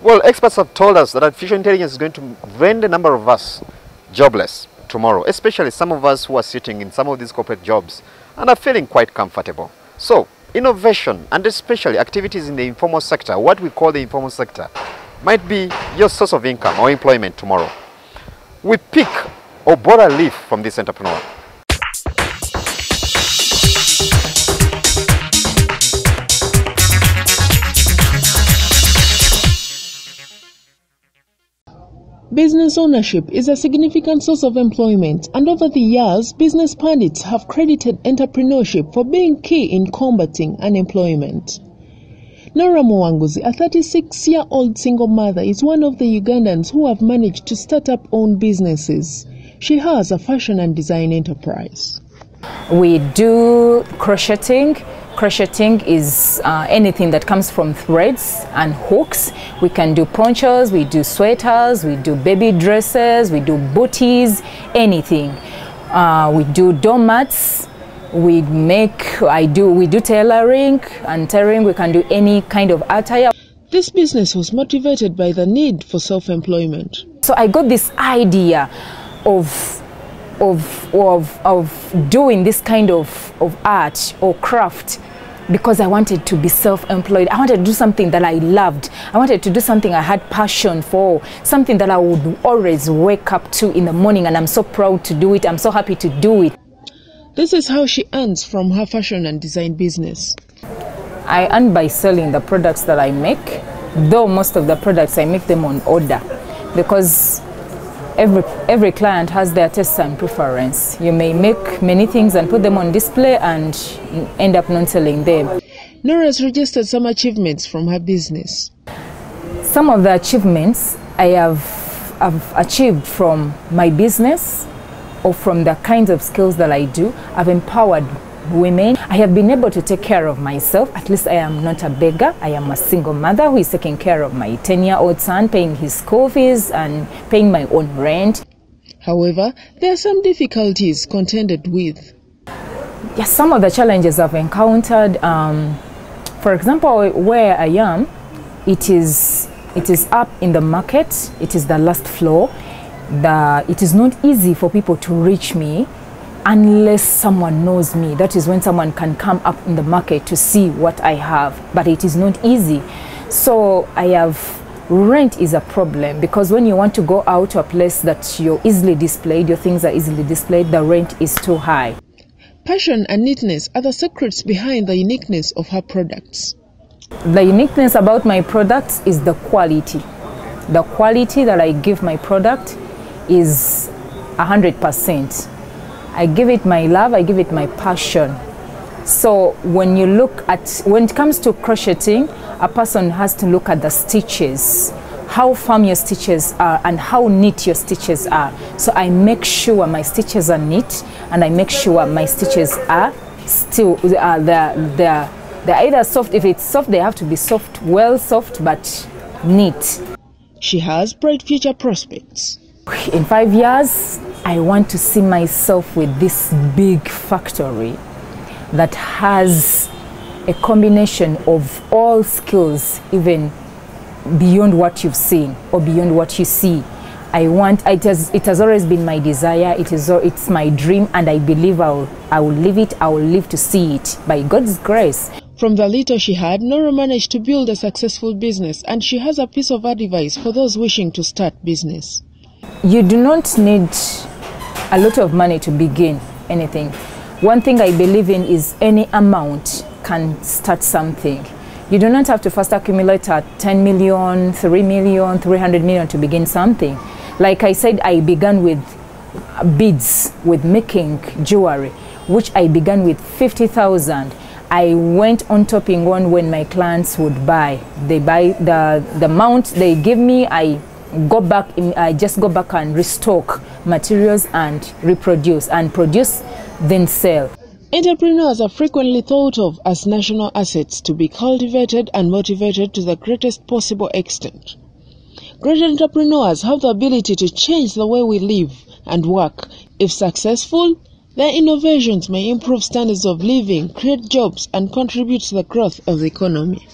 Well, experts have told us that artificial intelligence is going to render a number of us jobless tomorrow, especially some of us who are sitting in some of these corporate jobs and are feeling quite comfortable. So, innovation and especially activities in the informal sector, what we call the informal sector, might be your source of income or employment tomorrow. We pick or borrow a leaf from this entrepreneur. Business ownership is a significant source of employment, and over the years, business pundits have credited entrepreneurship for being key in combating unemployment. Norah Muwanguzi, a 36-year-old single mother, is one of the Ugandans who have managed to start up own businesses. She has a fashion and design enterprise. We do crocheting. Crocheting is anything that comes from threads and hooks. We can do ponchos, we do sweaters, we do baby dresses, we do booties, anything. We do doormats, we do tailoring, and tailoring we can do any kind of attire. This business was motivated by the need for self-employment. So I got this idea of doing this kind of art or craft because I wanted to be self-employed. I wanted to do something that I loved. I wanted to do something I had passion for, something that I would always wake up to in the morning, and I'm so proud to do it. I'm so happy to do it. This is how she earns from her fashion and design business. I earn by selling the products that I make, though most of the products I make them on order, because every client has their taste and preference. You may make many things and put them on display and end up not selling them. Norah's registered some achievements from her business. Some of the achievements I've achieved from my business or from the kinds of skills that I do. I've empowered women. I have been able to take care of myself. At least I am not a beggar. I am a single mother who is taking care of my 10-year-old son, paying his school fees and paying my own rent. However, there are some difficulties contended with. Yes, some of the challenges I've encountered, for example, where I am, it is up in the market. It is the last floor. It is not easy for people to reach me unless someone knows me. That is when someone can come up in the market to see what I have, but it is not easy. So rent is a problem, because when you want to go out to a place that you're easily displayed, your things are easily displayed, the rent is too high. Passion and neatness are the secrets behind the uniqueness of her products. The uniqueness about my products is the quality. The quality that I give my product is 100%. I give it my love, I give it my passion. So when it comes to crocheting, a person has to look at the stitches, how firm your stitches are and how neat your stitches are. So I make sure my stitches are neat, and I make sure my stitches are still, they're either soft. If it's soft, they have to be soft, well soft, but neat. She has bright future prospects. In 5 years, I want to see myself with this big factory that has a combination of all skills, even beyond what you've seen or beyond what you see. It has always been my desire, it's my dream, and I believe I will live it, I will live to see it by God's grace. From the little she had, Norah managed to build a successful business, and she has a piece of advice for those wishing to start business. You do not need a lot of money to begin anything. One thing I believe in is any amount can start something. You do not have to first accumulate at 10 million, 3 million, 300 million to begin something. Like I said, I began with beads, with making jewelry, which I began with 50,000. I went on topping on when my clients would buy. They buy the amount they give me, I just go back and restock materials and reproduce and produce, then sell. Entrepreneurs are frequently thought of as national assets to be cultivated and motivated to the greatest possible extent. Great entrepreneurs have the ability to change the way we live and work. If successful, their innovations may improve standards of living, create jobs, and contribute to the growth of the economy.